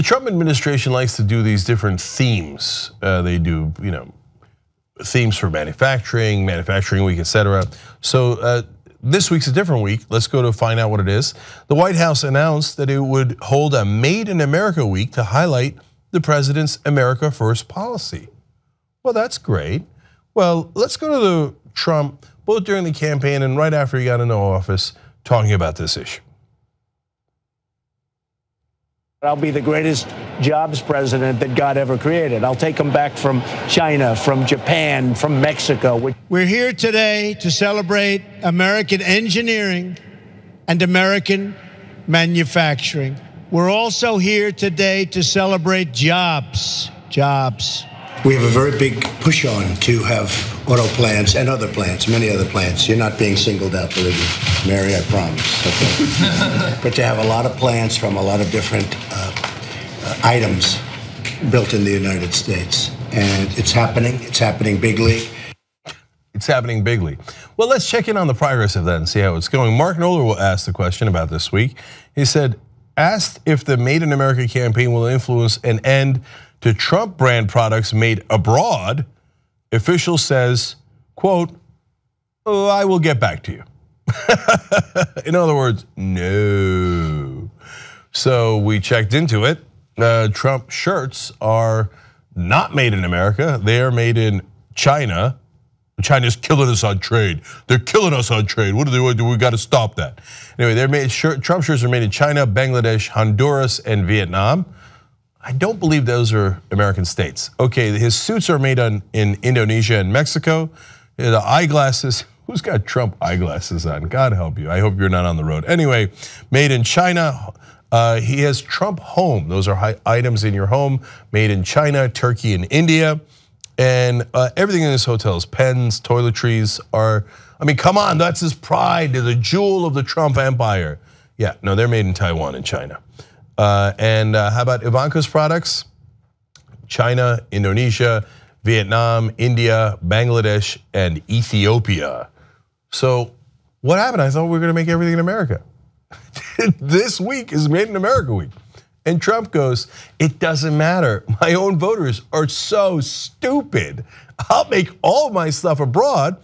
The Trump administration likes to do these different themes. They do, themes for manufacturing week, etc. So this week's a different week. Let's go to find out what it is. The White House announced that it would hold a Made in America week to highlight the president's America First policy. Well, that's great. Well, let's go to the Trump, both during the campaign and right after he got into office, talking about this issue. I'll be the greatest jobs president that God ever created. I'll take them back from China, from Japan, from Mexico. We're here today to celebrate American engineering and American manufacturing. We're also here today to celebrate jobs. We have a very big push on to have auto plants and other plants, many other plants. You're not being singled out, believe me, Mary, I promise. Okay. But to have a lot of plants from a lot of different items built in the United States. And it's happening bigly. It's happening bigly. Well, let's check in on the progress of that and see how it's going. Mark Noller will ask the question about this week. He said, asked if the Made in America campaign will influence an end to Trump brand products made abroad, official says, quote, "Oh, I will get back to you." In other words, no. So we checked into it. Trump shirts are not made in America. They are made in China. China's killing us on trade. They're killing us on trade. What do they do? We got to stop that. Anyway, they're made. Trump shirts are made in China, Bangladesh, Honduras, and Vietnam. I don't believe those are American states. Okay, his suits are made in Indonesia and Mexico. The eyeglasses, who's got Trump eyeglasses on? God help you, I hope you're not on the road. Anyway, made in China. He has Trump Home. Those are items in your home, made in China, Turkey, and India. And everything in this hotel is pens, toiletries are, I mean, come on, that's his pride. They're the jewel of the Trump empire. Yeah, no, they're made in Taiwan and China. How about Ivanka's products? China, Indonesia, Vietnam, India, Bangladesh, and Ethiopia. So what happened? I thought we were gonna make everything in America. This week is Made in America week. And Trump goes, it doesn't matter. My own voters are so stupid. I'll make all my stuff abroad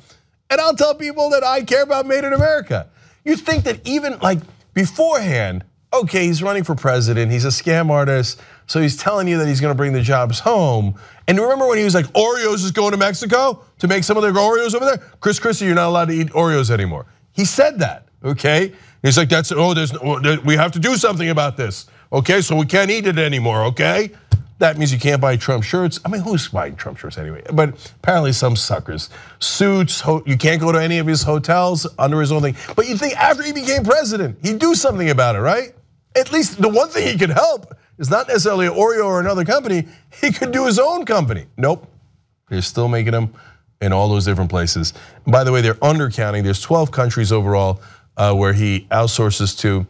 and I'll tell people that I care about Made in America. You think that even like beforehand, okay, he's running for president, he's a scam artist, so he's telling you that he's gonna bring the jobs home. And remember when he was like, Oreos is going to Mexico to make some of their Oreos over there? Chris Christie, you're not allowed to eat Oreos anymore. He said that, okay? He's like, that's, we have to do something about this, okay? So we can't eat it anymore, okay? That means you can't buy Trump shirts. I mean, who's buying Trump shirts anyway? But apparently some suckers. Suits, you can't go to any of his hotels under his own thing. But you'd think after he became president, he'd do something about it, right? At least the one thing he could help is not necessarily Oreo or another company. He could do his own company. Nope, they're still making them in all those different places. And by the way, they're undercounting. There's 12 countries overall where he outsources to,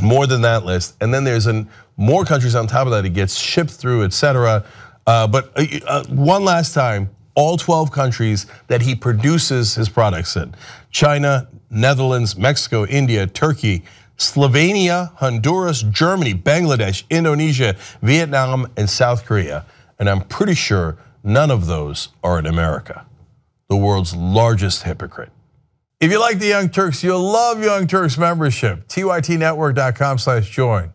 more than that list. And then there's more countries on top of that. It gets shipped through, etc. But one last time, all 12 countries that he produces his products in: China, Netherlands, Mexico, India, Turkey, Slovenia, Honduras, Germany, Bangladesh, Indonesia, Vietnam, and South Korea. And I'm pretty sure none of those are in America. The world's largest hypocrite. If you like the Young Turks, you'll love Young Turks membership. tytnetwork.com/join.